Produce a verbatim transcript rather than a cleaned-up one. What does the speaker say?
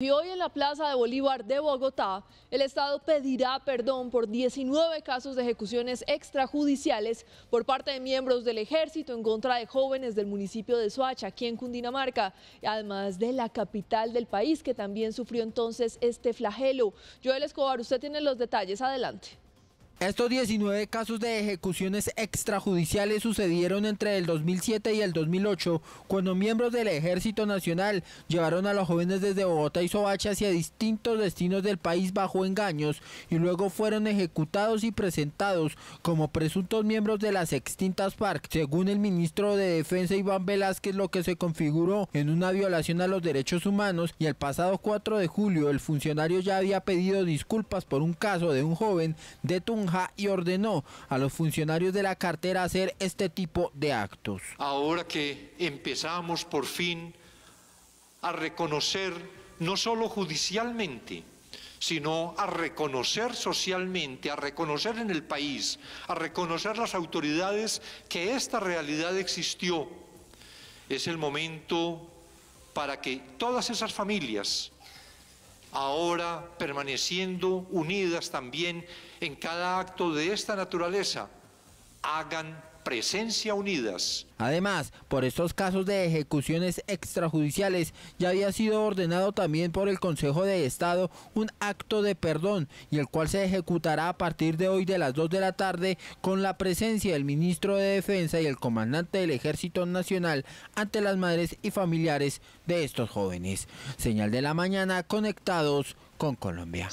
Y hoy en la Plaza de Bolívar de Bogotá, el Estado pedirá perdón por diecinueve casos de ejecuciones extrajudiciales por parte de miembros del Ejército en contra de jóvenes del municipio de Soacha, aquí en Cundinamarca, además de la capital del país, que también sufrió entonces este flagelo. Joel Escobar, usted tiene los detalles, adelante. Estos diecinueve casos de ejecuciones extrajudiciales sucedieron entre el dos mil siete y el dos mil ocho, cuando miembros del Ejército Nacional llevaron a los jóvenes desde Bogotá y Soacha hacia distintos destinos del país bajo engaños y luego fueron ejecutados y presentados como presuntos miembros de las extintas FARC, según el ministro de Defensa Iván Velázquez, lo que se configuró en una violación a los derechos humanos, y el pasado cuatro de julio el funcionario ya había pedido disculpas por un caso de un joven de Tunja y ordenó a los funcionarios de la cartera hacer este tipo de actos. Ahora que empezamos por fin a reconocer, no solo judicialmente, sino a reconocer socialmente, a reconocer en el país, a reconocer las autoridades que esta realidad existió, es el momento para que todas esas familias, ahora permaneciendo unidas también en cada acto de esta naturaleza, hagan presencia unidas. Además, por estos casos de ejecuciones extrajudiciales ya había sido ordenado también por el Consejo de Estado un acto de perdón, y el cual se ejecutará a partir de hoy de las dos de la tarde con la presencia del ministro de Defensa y el comandante del Ejército Nacional ante las madres y familiares de estos jóvenes. Señal de la Mañana, conectados con Colombia.